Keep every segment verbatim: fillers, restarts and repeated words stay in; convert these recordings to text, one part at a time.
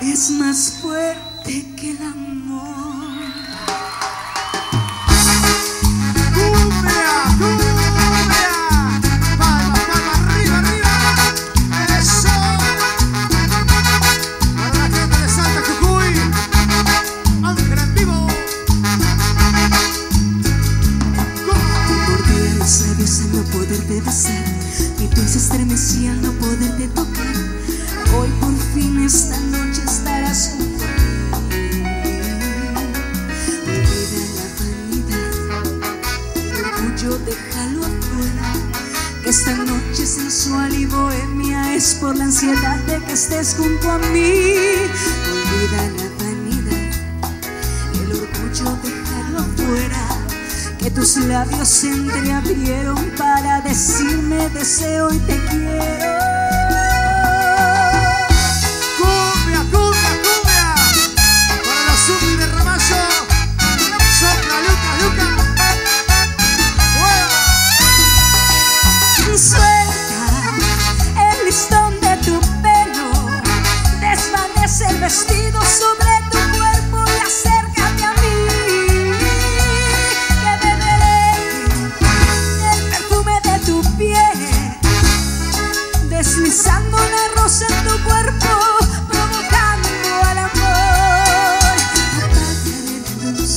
es más fuerte que el amor. ¡Cumbia, cumbia! ¡Palma, palma, arriba, arriba! ¡Eso! ¡Para la gente de Santa Jujuy! ¡Ángel en vivo! Te mordía los labios al no poderte besar, mi piel se estremecía al no poderte tocar. Hoy por fin esta noche estarás junto a mí. Olvida la vanidad, el orgullo déjalo afuera. Esta noche sensual y bohemia es por la ansiedad de que estés junto a mí. Olvida la vanidad, el orgullo déjalo afuera. Que tus labios se entreabrieron para decirme deseo y te quiero. Vestido sobre tu cuerpo y acércate a mí, que beberé el perfume de tu piel, deslizando una rosa en tu cuerpo, provocando al amor. Apagaré la luz,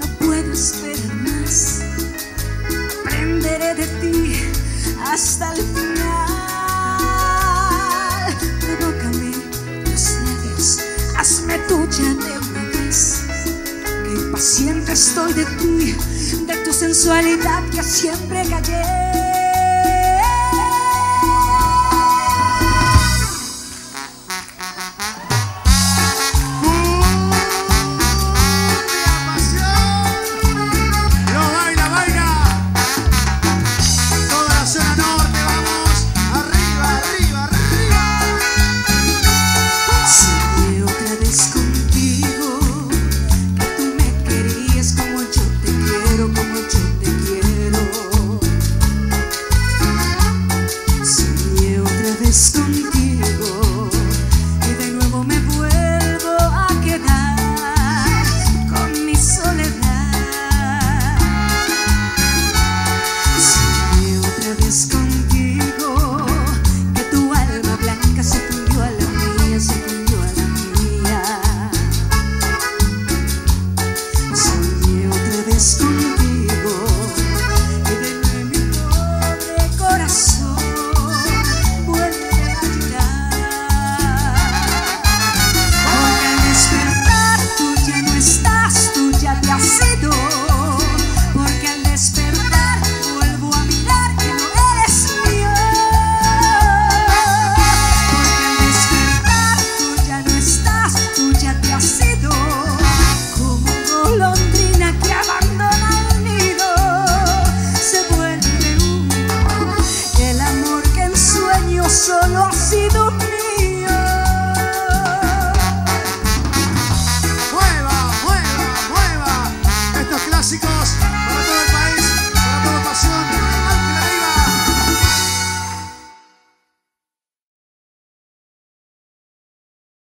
no puedo esperar más, prenderé de ti hasta el final. Hazme tuya de una vez, que impaciente estoy de ti, de tu sensualidad que siempre callé.